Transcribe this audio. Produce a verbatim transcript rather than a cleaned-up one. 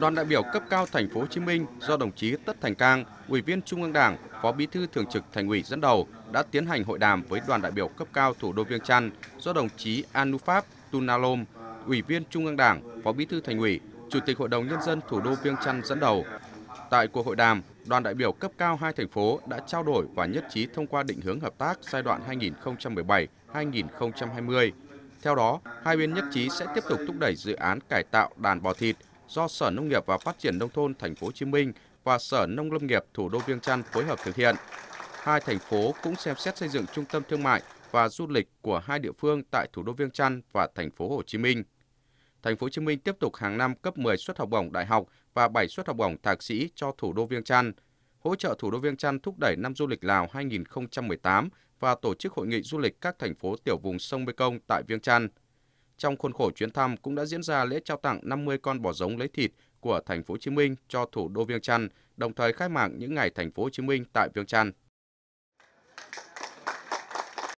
Đoàn đại biểu cấp cao Thành phố Hồ Chí Minh do đồng chí Tất Thành Cang, Ủy viên Trung ương Đảng, Phó Bí thư Thường trực Thành ủy dẫn đầu đã tiến hành hội đàm với đoàn đại biểu cấp cao thủ đô Viêng Chăn do đồng chí Anupap Tunalom, Ủy viên Trung ương Đảng, Phó Bí thư Thành ủy, Chủ tịch Hội đồng Nhân dân thủ đô Viêng Chăn dẫn đầu. Tại cuộc hội đàm, đoàn đại biểu cấp cao hai thành phố đã trao đổi và nhất trí thông qua định hướng hợp tác giai đoạn hai nghìn không trăm mười bảy đến hai nghìn không trăm hai mươi. Theo đó, hai bên nhất trí sẽ tiếp tục thúc đẩy dự án cải tạo đàn bò thịt do Sở Nông nghiệp và Phát triển Nông thôn Thành phố Hồ Chí Minh và Sở Nông lâm nghiệp thủ đô Viêng Chăn phối hợp thực hiện. Hai thành phố cũng xem xét xây dựng trung tâm thương mại và du lịch của hai địa phương tại thủ đô Viêng Chăn và Thành phố Hồ Chí Minh. Thành phố Hồ Chí Minh tiếp tục hàng năm cấp mười suất học bổng đại học và bảy suất học bổng thạc sĩ cho thủ đô Viêng Chăn, hỗ trợ thủ đô Viêng Chăn thúc đẩy năm du lịch Lào hai nghìn không trăm mười tám và tổ chức hội nghị du lịch các thành phố tiểu vùng sông Mekong tại Viêng Chăn. Trong khuôn khổ chuyến thăm cũng đã diễn ra lễ trao tặng năm mươi con bò giống lấy thịt của Thành phố Hồ Chí Minh cho thủ đô Viêng Chăn, đồng thời khai mạc những ngày Thành phố Hồ Chí Minh tại Viêng Chăn.